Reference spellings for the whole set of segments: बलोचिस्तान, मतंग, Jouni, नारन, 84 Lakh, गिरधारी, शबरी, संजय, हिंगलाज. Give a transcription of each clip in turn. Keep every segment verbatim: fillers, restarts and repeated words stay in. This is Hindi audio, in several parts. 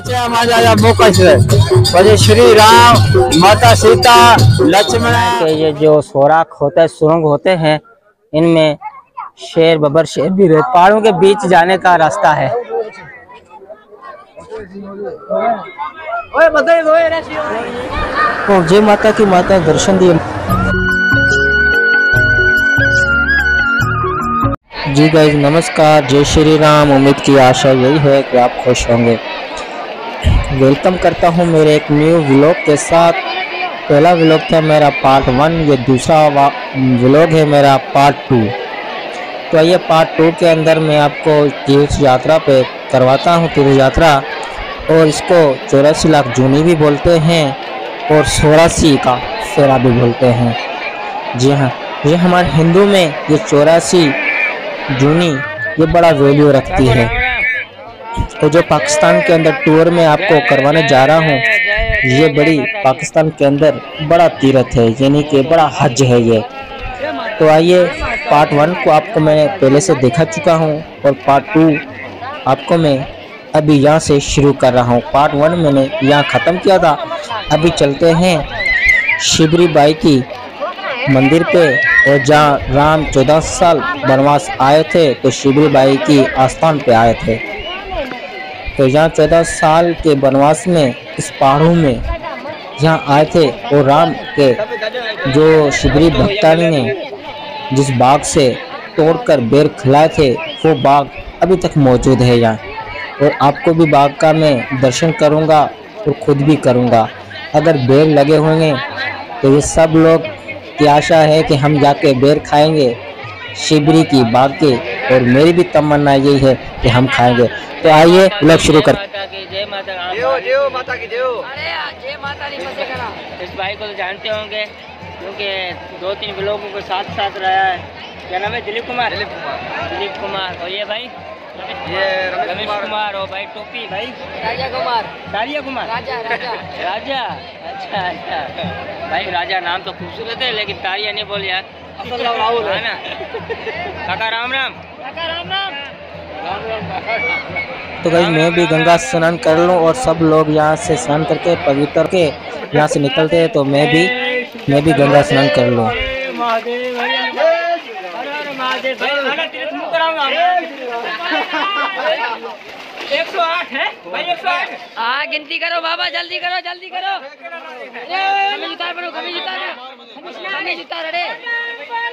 बचे श्री राम, माता सीता, लक्ष्मण के ये जो सोराख होता है, सुरंग होते हैं, इनमें शेर बबर शेर भी रहते। पहाड़ों के बीच जाने का रास्ता है। और जय माता की माता दर्शन दिए। जी गाइस नमस्कार, जय श्री राम। उम्मीद की आशा यही है कि आप खुश होंगे। वेलकम करता हूं मेरे एक न्यू व्लॉग के साथ। पहला व्लॉग था मेरा पार्ट वन, ये दूसरा व्लॉग है मेरा पार्ट टू। तो ये पार्ट टू के अंदर मैं आपको तीर्थ यात्रा पे करवाता हूं, तीर्थ यात्रा। और इसको चौरासी लाख जूनी भी बोलते हैं और सोरासी का फेरा भी बोलते हैं। जी हाँ, ये हमारे हिंदू में ये चौरासी जूनी ये बड़ा वैल्यू रखती है। तो जो पाकिस्तान के अंदर टूर में आपको करवाने जा रहा हूँ, ये बड़ी पाकिस्तान के अंदर बड़ा तीर्थ है, यानी कि बड़ा हज है ये। तो आइए, पार्ट वन को आपको मैं पहले से दिखा चुका हूँ और पार्ट टू आपको मैं अभी यहाँ से शुरू कर रहा हूँ। पार्ट वन मैंने यहाँ ख़त्म किया था। अभी चलते हैं शबरी बाई की मंदिर पे, और जहाँ राम चौदह साल वनवास आए थे तो शबरी बाई की आस्थान पे आए थे। तो यहाँ चौदह साल के वनवास में इस पहाड़ों में यहाँ आए थे, और राम के जो शबरी भक्तानी ने जिस बाग से तोड़कर बेर खिलाए थे, वो बाग अभी तक मौजूद है यहाँ। और आपको भी बाग का मैं दर्शन करूँगा और ख़ुद भी करूँगा। अगर बेर लगे होंगे तो ये सब लोग की आशा है कि हम जाके बेर खाएंगे शबरी की बाग के, और मेरी भी तमन्ना यही है कि हम खाएंगे। तो आइए लोग शुरू कर। इस भाई को तो जानते होंगे क्योंकि दो तीन लोगों के साथ साथ रहा है। क्या नाम है? दिलीप कुमार। दिलीप कुमार। और ये भाई ये रमेश कुमार। और भाई टोपी भाई राजा कुमार। दारिया कुमार। राजा राजा राजा। अच्छा अच्छा भाई, राजा नाम तो खूबसूरत है, लेकिन तारिया नहीं बोल यार। राहुल है ना। काका राम राम। काका राम राम। तो भाई मैं भी गंगा स्नान कर लूँ, और सब लोग यहाँ से स्नान करके पवित्र के यहाँ से निकलते हैं, तो मैं भी मैं भी गंगा स्नान कर लूँ। एक सौ आठ है भाई, एक सौ आठ। हाँ गिनती करो बाबा, जल्दी करो जल्दी करो। हमें जुतार बनो, हमें जुतार, हमें जुतार अरे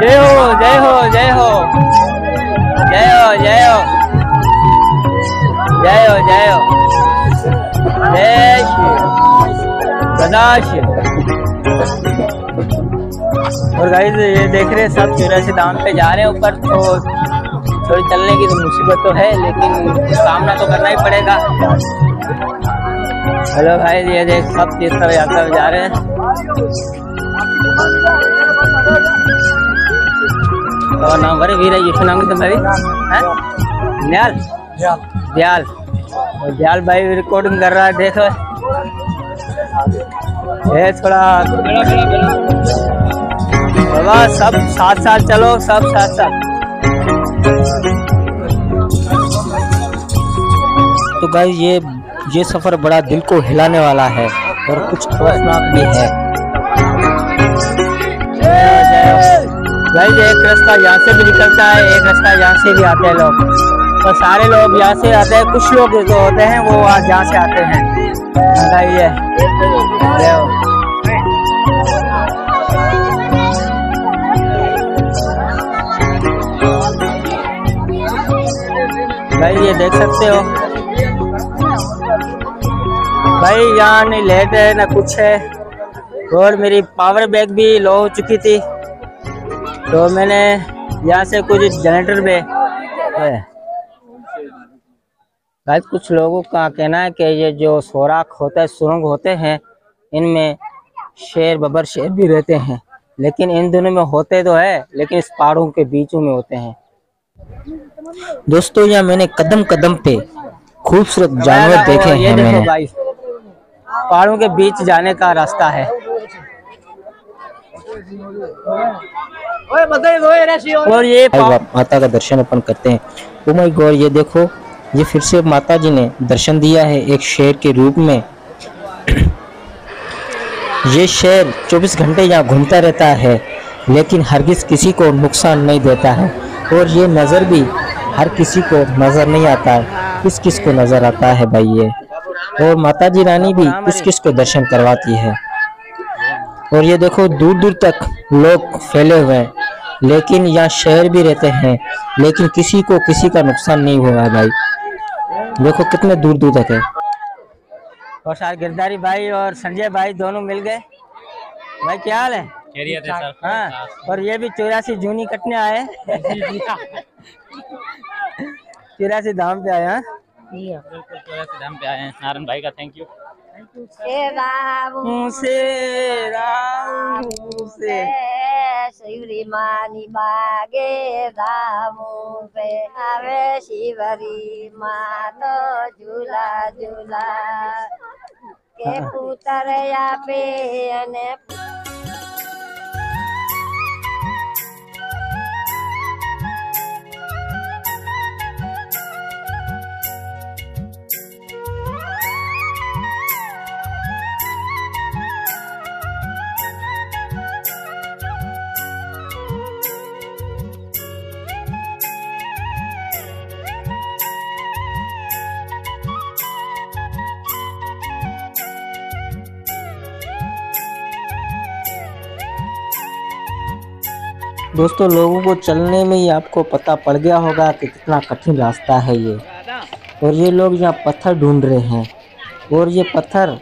जय हो जय हो जय हो जय हो जय हो जय हो जय हो जय श्री। और गाइस ये देख रहे हैं, सब चौरासी धाम पे जा रहे हैं ऊपर। तो थोड़ी चलने की तो मुसीबत तो है, लेकिन सामना तो करना ही पड़ेगा। हेलो भाई, ये देख सब तीर्थ यात्रा में जा रहे हैं। तो नाम भरे वीर है, ये नाम है तुम्हारी न्याल दयाल। दयाल भाई रिकॉर्डिंग कर रहा है, देखो ये थोड़ा बाबा। सब साथ साथ चलो, सब साथ साथ। तो गाइस ये ये सफ़र बड़ा दिल को हिलाने वाला है और कुछ खौफनाक भी है। गाइस एक रास्ता यहाँ से भी निकलता है, एक रास्ता यहाँ से भी आते हैं लोग। और सारे लोग यहाँ से आते हैं, कुछ लोग जो होते हैं वो यहाँ से आते हैं। गाइस भाई ये देख सकते हो भाई, यहाँ नहीं लेट है ना कुछ है। और मेरी पावर बैंक भी लो हो चुकी थी, तो मैंने यहाँ से कुछ जनरेटर पे भाई। कुछ लोगों का कहना है कि ये जो सोराख होता है, सुरंग होते हैं, इनमें शेर बबर शेर भी रहते हैं। लेकिन इन दोनों में होते तो है, लेकिन इस पहाड़ों के बीचों में होते हैं। दोस्तों यहाँ मैंने कदम कदम पे खूबसूरत जानवर देखे हैं। मैंने पहाड़ों के बीच जाने का रास्ता है। और ये माता का दर्शन अपन करते हैं। ओ माय गॉड, ये देखो, ये फिर से माता जी ने दर्शन दिया है एक शेर के रूप में। ये शेर चौबीस घंटे यहाँ घूमता रहता है, लेकिन हरगिज किसी को नुकसान नहीं देता है। और ये नज़र भी हर किसी को नज़र नहीं आता है, किस किस को नज़र आता है भाई ये। और माता जी रानी भी किस किस को दर्शन करवाती है। और ये देखो दूर दूर तक लोग फैले हुए हैं, लेकिन यहाँ शेर भी रहते हैं, लेकिन किसी को किसी का नुकसान नहीं हुआ है भाई। देखो कितने दूर दूर तक है। और सर गिरधारी भाई और संजय भाई दोनों मिल गए। भाई क्या हाल है? खैरियत है सर। हाँ, और ये भी चौरासी जूनी कटने आए चौरासी धाम पे आए हैं। बिल्कुल चौरासी धाम पे आए हैं। नारन भाई का थैंक यू। श्रीमानी बागे धामों पे आवे शबरी मानो झूला झूला के पुतरिया पे अने। दोस्तों लोगों को चलने में ही आपको पता पड़ गया होगा कि कितना कठिन रास्ता है ये। और ये लोग यहाँ पत्थर ढूंढ रहे हैं, और ये पत्थर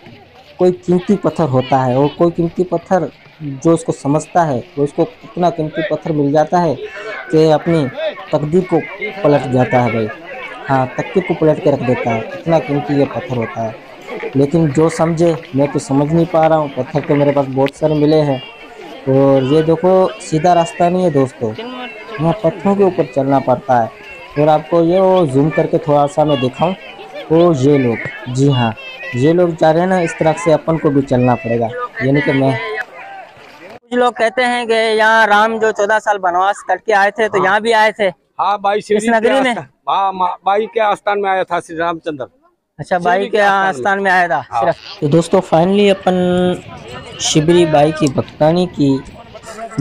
कोई कीमती पत्थर होता है, और कोई कीमती पत्थर जो उसको समझता है वो उसको कितना कीमती पत्थर मिल जाता है कि अपनी तकदीर को पलट जाता है भाई। हाँ, तकदीर को पलट के रख देता है, इतना कीमती ये पत्थर होता है। लेकिन जो समझे, मैं कुछ समझ नहीं पा रहा हूँ। पत्थर तो मेरे पास बहुत सारे मिले हैं। और ये देखो सीधा रास्ता नहीं है दोस्तों, यहाँ पत्थरों के ऊपर चलना पड़ता है। और आपको ये वो जूम करके थोड़ा सा मैं दिखाऊं, तो ये लोग, जी हाँ, ये लोग जा रहे हैं ना, इस तरह से अपन को भी चलना पड़ेगा, यानी कि मैं। कुछ लोग कहते हैं कि यहाँ राम जो चौदह साल वनवास करके आए थे, तो यहाँ भी आए थे। हाँ भाई, श्री नगरी में, हाँ भाई के आस्थान में आया था श्री रामचंद्र। अच्छा, बाई के आस्थान में आया था सिर्फ। तो दोस्तों फाइनली अपन शबरी बाई की भक्तानी की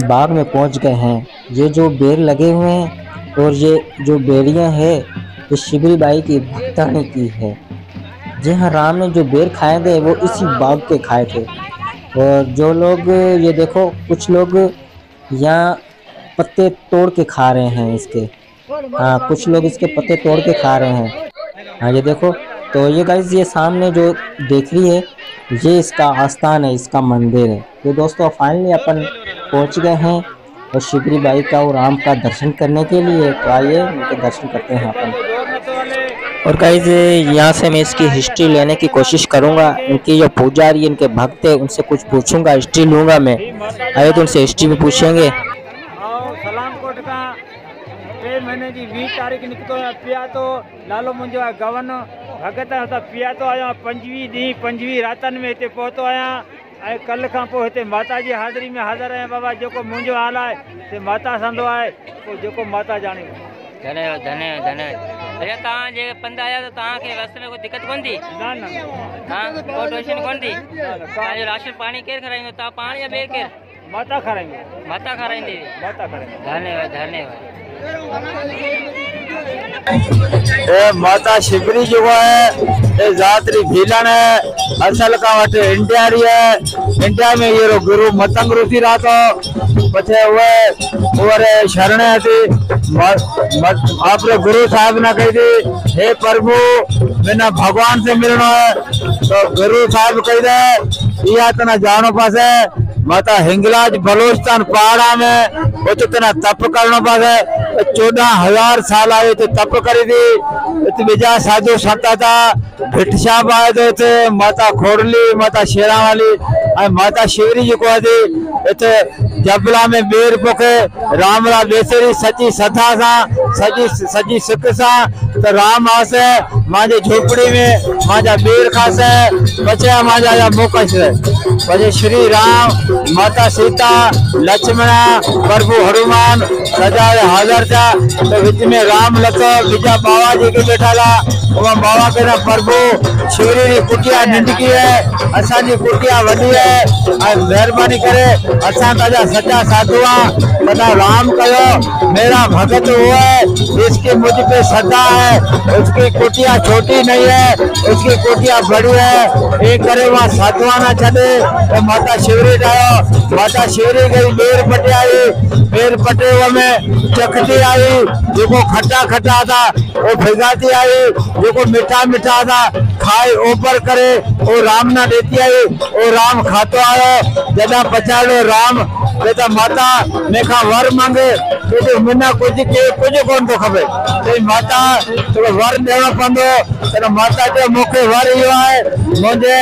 बाग में पहुंच गए हैं। ये जो बेर लगे हुए हैं, और ये जो बेरियां हैं, ये शबरी बाई की भक्तानी की है। जी हाँ, राम ने जो बेर खाए थे वो इसी बाग के खाए थे। और जो लोग, ये देखो, कुछ लोग यहाँ पत्ते तोड़ के खा रहे हैं इसके। हाँ, कुछ लोग इसके पत्ते तोड़ के खा रहे हैं। हाँ, ये देखो। तो ये गाइस, ये सामने जो देख रही है, ये इसका आस्थान है, इसका मंदिर है। तो दोस्तों फाइनली अपन पहुंच गए हैं और शबरी बाई का और राम का दर्शन करने के लिए। तो आइए उनके दर्शन करते हैं अपन। और गाइस, यहाँ से मैं इसकी हिस्ट्री लेने की कोशिश करूँगा। इनकी जो पुजारी, इनके भक्त है, उनसे कुछ पूछूँगा, हिस्ट्री लूँगा मैं। आइए तो उनसे हिस्ट्री भी पूछेंगे। महीने की वी तारीख निकतो है पिया तो लालो मुझे गवन भगत होता पिया तो आया पंजवी दी पंजवी रातन में इतने पहुँचो आया। ऐं कल का माता जी हाजरी में हाजिर है बाबा। जो मुझो हाल है से माता संदो है, तो जो माता जाने धने धने धने। अरे तहाँ जे पंद आया तो तहाँ के रास्ते में कोई दिक्कत कौन थी? ना ना, हाँ, कोई टेंशन कौन थी? राशन पानी केर कराएंगे तहाँ पानी या बेर केर? माता कराएंगे, माता कराएंगे, माता कराएंगे। धन्यवाद धन्यवाद। ए माता शबरी जो है, ए जातरी भीलन है, असल का वटे इंडिया री है। इंडिया में ये रो गुरु मतंग रूती रात हो पछे हुए और शरण थी आप रो गुरु साहब ना कही थी, हे प्रभु मैंने भगवान से मिलना है। तो गुरु साहब कही दे या तना जानो पास है माता हिंगलाज बलोचिस्तान पहाड़ा में उतना तप करना पासे। चौदह हजार साल आए तो तप करी थी। बीजा साधु संत था भिटशा आए थे इतने माता खोरली, माता शेरावाली, माता शबरी जो थी इतने जबला में बेर पोखे रामला बेसरी सची सथा सा सजी सजी सुख सा तो राम आसे माजे झोपड़ी में माजा बेर खासे बचे माजा या मोकश बजे श्री राम माता सीता लक्ष्मण प्रभु हनुमान सजा हाजर था तो विच में राम लखो विजा बाबा जी के बैठाला वो बाबा के ना प्रभु शिवरी की कुटिया नंदकी है असा जी कुटिया वडी है और मेहरबानी करे असा ताजा सच्चा साधुआ बता राम कहो मेरा भगत वो है जिसकी मुझ पे श्रद्धा है उसकी कुटिया छोटी नहीं है उसकी कुटिया बड़ी है एक करे वहाँ साधुआ ना छे तो माता शिवरी जाओ माता शिवरी गई बेर पटे आई बेर पटे हुए में चखती आई जो खट्टा खट्टा था वो भिगाती आई जो मीठा मीठा था खाए ऊपर करे वो राम ना देती आई वो राम खातो आयो जदा पचाड़ो राम जदा माता मेखा वर मांगे तो मना कुछ के कुछ कौन तो खबे तो माता तो वर देना पंदो तो माता जो मुखे वर यो है मुझे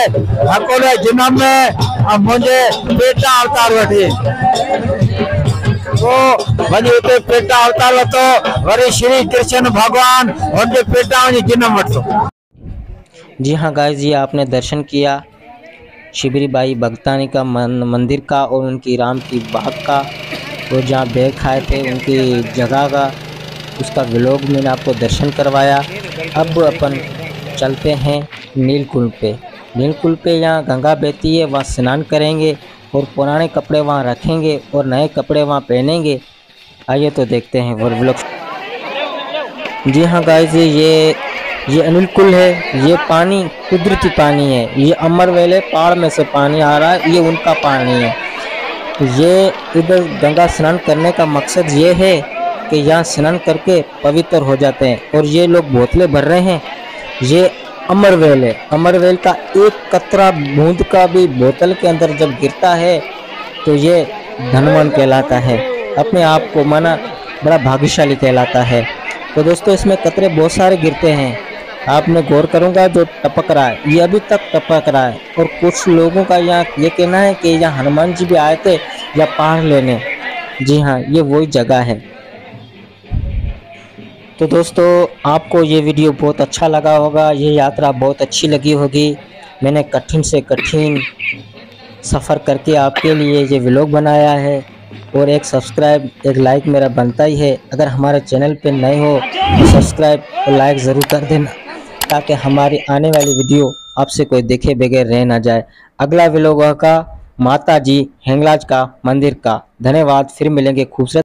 हकोले जन्म में मुझे बेटा अवतार वठी तो पेटा अवतार तो वरी श्री कृष्ण भगवान उनके पेटा जन्म वो। जी हाँ गाइस, ये आपने दर्शन किया शबरी बाई भगतानी का मंदिर का और उनकी राम की बाग का और जहाँ बेर खाए थे उनकी जगह का उसका व्लॉग मैंने आपको दर्शन करवाया। अब अपन चलते हैं नीलकुल पे। नीलकुल पे यहाँ गंगा बहती है, वहाँ स्नान करेंगे और पुराने कपड़े वहाँ रखेंगे और नए कपड़े वहाँ पहनेंगे। आइए तो देखते हैं और व्लॉग। जी हाँ गाइस, ये ये अनिल कुल है, ये पानी कुदरती पानी है, ये अमरवेल पहाड़ में से पानी आ रहा है, ये उनका पानी है। ये इधर गंगा स्नान करने का मकसद ये है कि यहाँ स्नान करके पवित्र हो जाते हैं। और ये लोग बोतलें भर रहे हैं, ये अमरवेल है। अमरवेल का एक कतरा बूंद का भी बोतल के अंदर जब गिरता है तो ये धनवान कहलाता है, अपने आप को माना बड़ा भाग्यशाली कहलाता है। तो दोस्तों, इसमें कतरे बहुत सारे गिरते हैं, आपने गौर करूंगा जो टपक रहा है ये अभी तक टपक रहा है। और कुछ लोगों का यहाँ ये कहना है कि यहाँ हनुमान जी भी आए थे या पहाड़ लेने। जी हाँ, ये वही जगह है। तो दोस्तों, आपको ये वीडियो बहुत अच्छा लगा होगा, ये यात्रा बहुत अच्छी लगी होगी। मैंने कठिन से कठिन सफ़र करके आपके लिए ये व्लॉग बनाया है। और एक सब्सक्राइब एक लाइक मेरा बनता ही है। अगर हमारे चैनल पे नए हो तो सब्सक्राइब और लाइक ज़रूर कर देना ताकि हमारी आने वाली वीडियो आपसे कोई देखे बगैर रह ना जाए। अगला व्लॉग होगा माता जी हिंगलाज का मंदिर का। धन्यवाद, फिर मिलेंगे खूबसूरत।